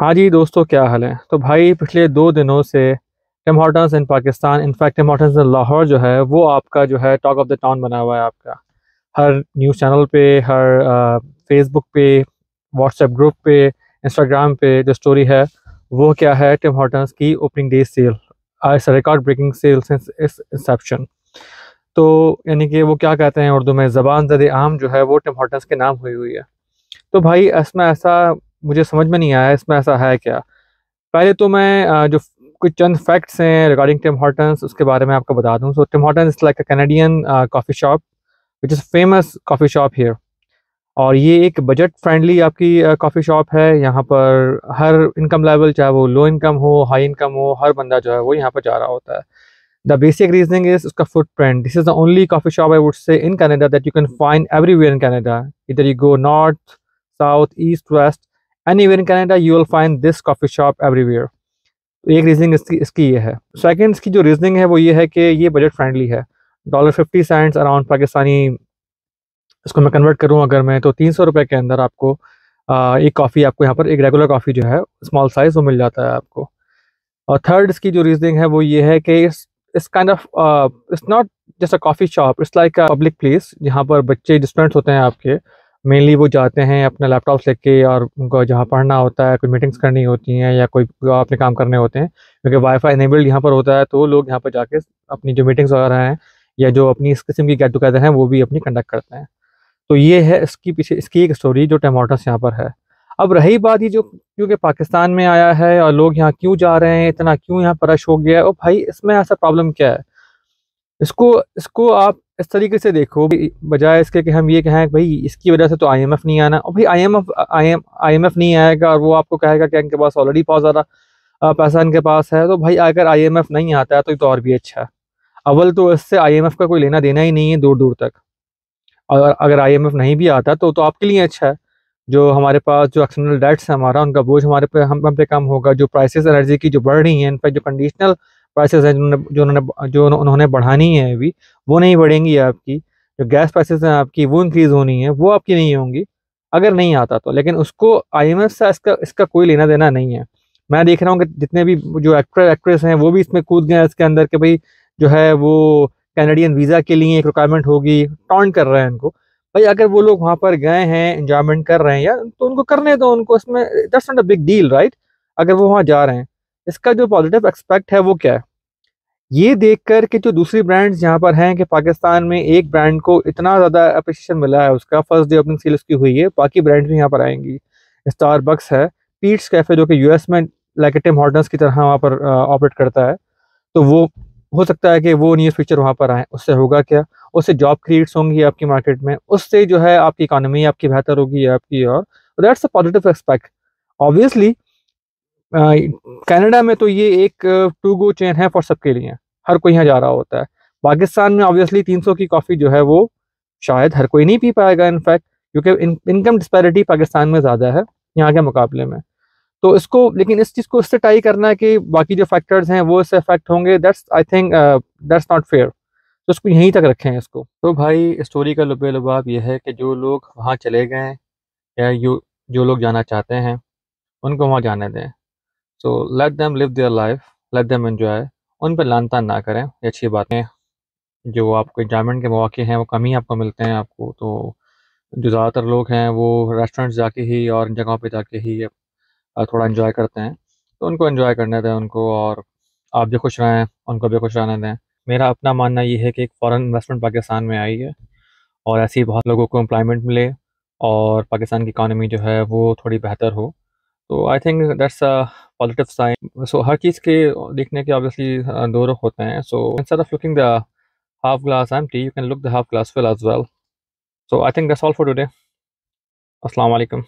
हाँ जी दोस्तों, क्या हाल है। तो भाई पिछले 2 दिनों से Tim Hortons in Pakistan, in fact Tim Hortons in Lahore जो है वो आपका जो है टॉक ऑफ द टाउन बना हुआ है। आपका हर न्यूज़ चैनल पे, हर फेसबुक पे, व्हाट्सएप ग्रुप पे, इंस्टाग्राम पे जो स्टोरी है वो क्या है, टिम हॉर्टन्स की opening day sale, record breaking sale since it's inception. तो यानी कि वो क्या कहते हैं उर्दू में, ज़बान ज़द आम जो है वो टिम हॉर्टन्स के नाम हुई है। तो भाई इसमें ऐसा मुझे समझ में नहीं आया, इसमें ऐसा है क्या। पहले तो मैं जो कुछ चंद फैक्ट्स हैं रिगार्डिंग टिम हॉर्टन्स उसके बारे में आपको बता दूं। So Tim Hortons is like a Canadian coffee shop which is famous coffee shop here, और ये एक बजट फ्रेंडली आपकी कॉफ़ी शॉप है। यहाँ पर हर इनकम लेवल, चाहे वो लो इनकम हो, हाई इनकम हो, हर बंदा जो है वो यहाँ पर जा रहा होता है। द बेसिक रीजनिंग इज़ उसका footprint. This is the only coffee shop I would say in Canada that you can find everywhere in Canada. इधर you go north, south, east, west, anywhere in Canada you will find this coffee shop everywhere. एक reasoning इसकी ये है। Second, इसकी जो reasoning है वो ये है कि ये बजट फ्रेंडली है। $1.50 अराउंड पाकिस्तानी, इसको मैं कन्वर्ट करूँ अगर मैं, तो 300 रुपये के अंदर आपको एक कॉफ़ी, आपको यहाँ पर एक रेगुलर कॉफ़ी जो है स्मॉल साइज़ वो मिल जाता है आपको। और थर्ड, इसकी जो रीजनिंग है वो ये है कि it's kind of, it's not just a coffee shop, it's like a public place. यहाँ पर बच्चे जो स्टूडेंट्स होते हैं आपके, मेनली वो जाते हैं अपना लैपटॉप लेके, और उनको जहाँ पढ़ना होता है, कोई मीटिंग्स करनी होती हैं या कोई अपने काम करने होते हैं, क्योंकि वाईफाई इनेबल्ड यहाँ पर होता है। तो लोग यहाँ पर जाके अपनी जो मीटिंग्स वगैरह हैं या जो अपनी इस किस्म की गेट टुगेदर हैं वो भी अपनी कंडक्ट करते हैं। तो ये है इसकी पीछे इसकी एक स्टोरी जो टिम हॉर्टन्स यहाँ पर है। अब रही बात ये जो क्योंकि पाकिस्तान में आया है और लोग यहाँ क्यों जा रहे हैं, इतना क्यों यहाँ पर रश हो गया है, और भाई इसमें ऐसा प्रॉब्लम क्या है। इसको आप इस तरीके से देखो, बजाय इसके कि हम ये कहें भाई इसकी वजह से तो IMF नहीं आना, और भाई IMF नहीं आएगा और वो आपको कहेगा कि इनके पास ऑलरेडी बहुत ज़्यादा पैसा इनके पास है। तो भाई अगर IMF नहीं आता है तो और भी अच्छा है। अव्वल तो इससे IMF का कोई लेना देना ही नहीं है दूर दूर तक, और अगर IMF नहीं भी आता तो आपके लिए अच्छा है। जो हमारे पास जो एक्सटर्नल डेट्स है हमारा, उनका बोझ हमारे पे हम पे कम होगा। जो प्राइसेस एनर्जी की जो बढ़ रही हैं, इनफैक्ट जो कंडीशनल प्राइसेस हैं जो उन्होंने बढ़ानी है अभी, वो नहीं बढ़ेंगी आपकी। जो गैस प्राइसेस हैं आपकी वो इंक्रीज़ होनी है, वो आपकी नहीं होंगी अगर नहीं आता तो। लेकिन उसको IMF से इसका कोई लेना देना नहीं है। मैं देख रहा हूँ कि जितने भी जो एक्टर एक्ट्रेस हैं वो भी इसमें कूद गए इसके अंदर कि भाई जो है वो कैनेडियन वीज़ा के लिए एक रिक्वायरमेंट होगी, टॉन्ट कर रहे हैं इनको। भाई अगर वो लोग वहाँ पर गए हैं, इंजॉयमेंट कर रहे हैं यार, तो उनको करने दो उनको, इसमें that's not a big deal right. अगर वो वहाँ जा रहे हैं, इसका जो पॉजिटिव एक्सपेक्ट है वो क्या है, ये देखकर कि जो दूसरी ब्रांड्स यहाँ पर हैं कि पाकिस्तान में एक ब्रांड को इतना ज़्यादा अप्रिसिएशन मिला है, उसका फर्स्ट डे ओपनिंग सेल उसकी हुई है, बाकी ब्रांड्स भी यहाँ पर आएंगी। स्टारबक्स है, पीट्स कैफ़े जो कि US में लाइक टिम हॉर्टन्स की तरह वहाँ पर ऑपरेट करता है, तो वो हो सकता है कि वो न्यूज़ फीचर वहाँ पर आए। उससे होगा क्या, उससे जॉब क्रिएट्स होंगी आपकी मार्केट में, उससे जो है आपकी इकानमी आपकी बेहतर होगी आपकी, और that's a positive expect. Obviously Canada में तो ये एक टू गो चेन है फॉर सबके लिए, हर कोई यहाँ जा रहा होता है। पाकिस्तान में ऑब्वियसली 300 की कॉफ़ी जो है वो शायद हर कोई नहीं पी पाएगा, इनफैक्ट क्योंकि इनकम डिस्पैरिटी पाकिस्तान में ज़्यादा है यहाँ के मुकाबले में। तो इसको, लेकिन इस चीज़ को इससे टाई करना है कि बाकी जो फैक्टर्स हैं वो इससे अफेक्ट होंगे, that's I think that's not fair. तो इसको यहीं तक रखें इसको। तो भाई स्टोरी का लुबे लुबाब यह है कि जो लोग वहाँ चले गए या जो लोग जाना चाहते हैं उनको वहाँ जाने दें। So let them live their life, let them enjoy, उन पर लानता ना करें। ये अच्छी बातें जो आपको एंजॉयमेंट के मौके हैं वो कम ही आपको मिलते हैं आपको। तो जो ज़्यादातर लोग हैं वो रेस्टोरेंट्स जाके ही और जगहों पे जाके ही थोड़ा एंजॉय करते हैं, तो उनको एंजॉय करने दें उनको, और आप भी खुश रहें, उनको भी खुश रहने दें। मेरा अपना मानना ये है कि एक फ़ॉरेन इन्वेस्टमेंट पाकिस्तान में आई है और ऐसे ही बहुत लोगों को एम्प्लॉयमेंट मिले और पाकिस्तान की इकानमी जो है वो थोड़ी बेहतर हो। तो I think that's a positive sign. So हर चीज़ के देखने के ऑब्वियसली दो रुख होते हैं। So instead of looking the half glass empty, you can look the half glass full as well. So I think that's all for today. अस्सलाम वालेकुम।